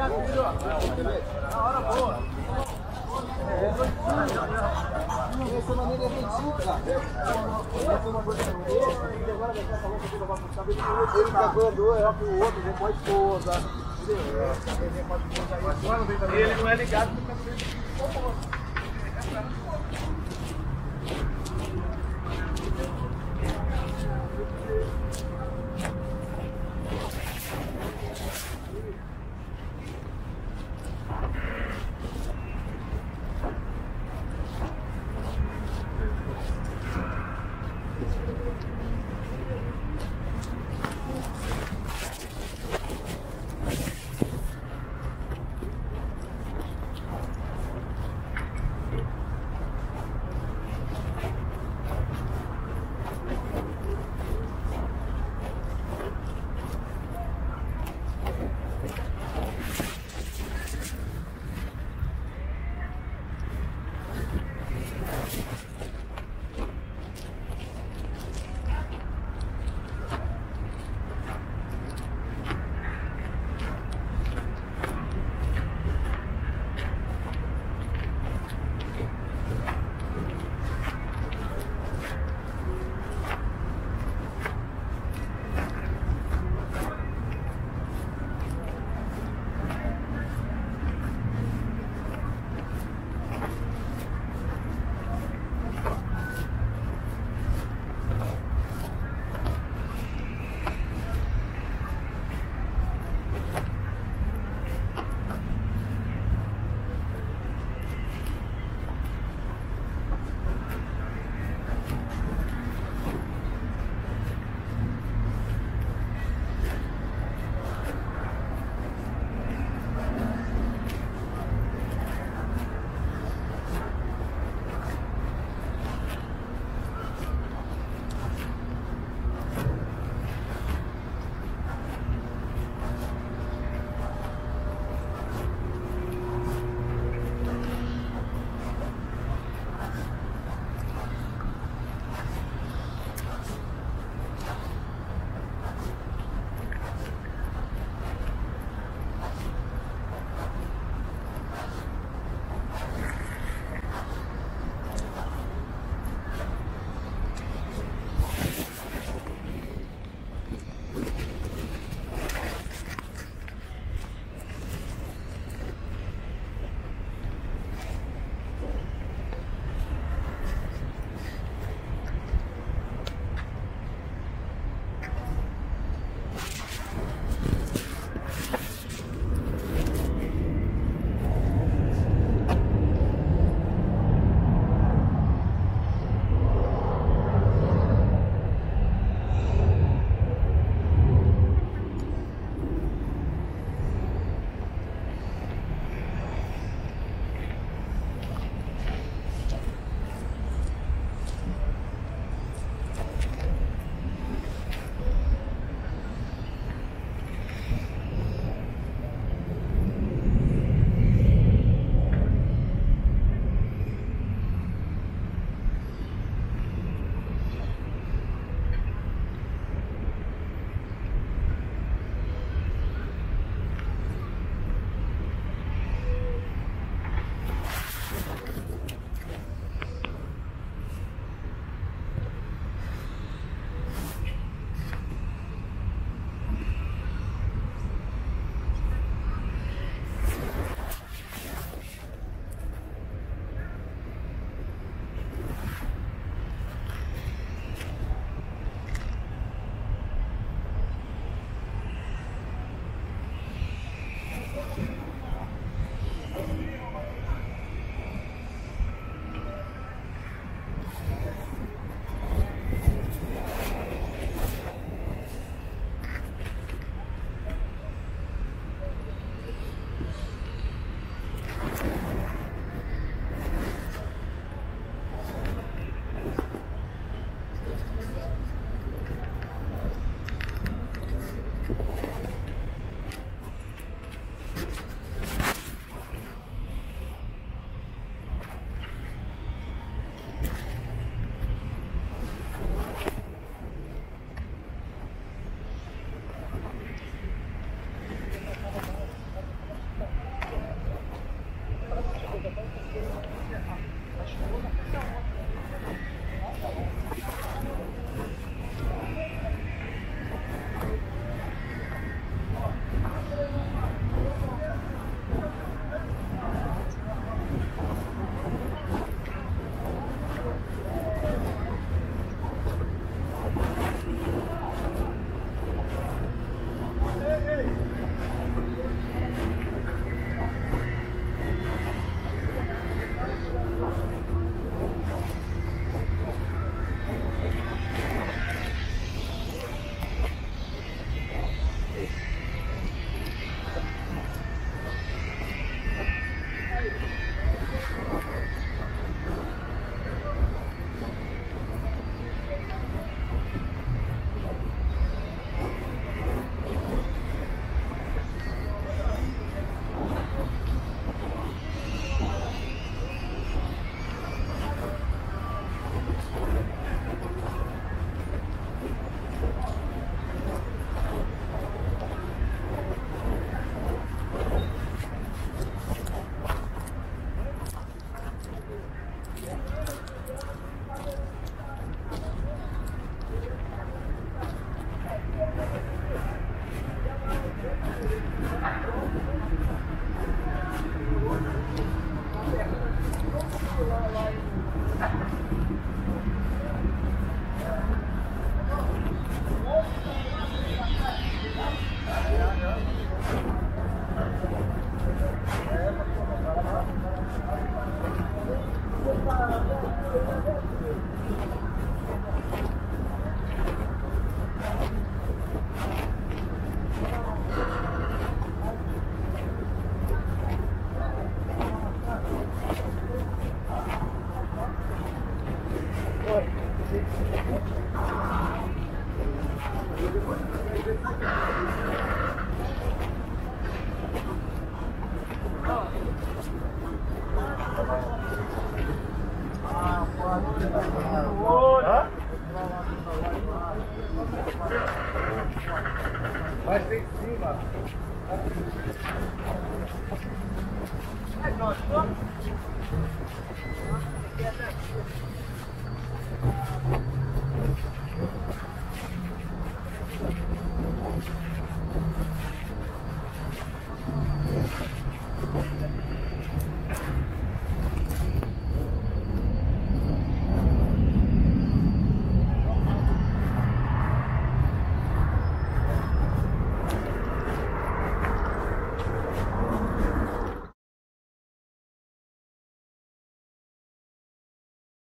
Ele não é ligado no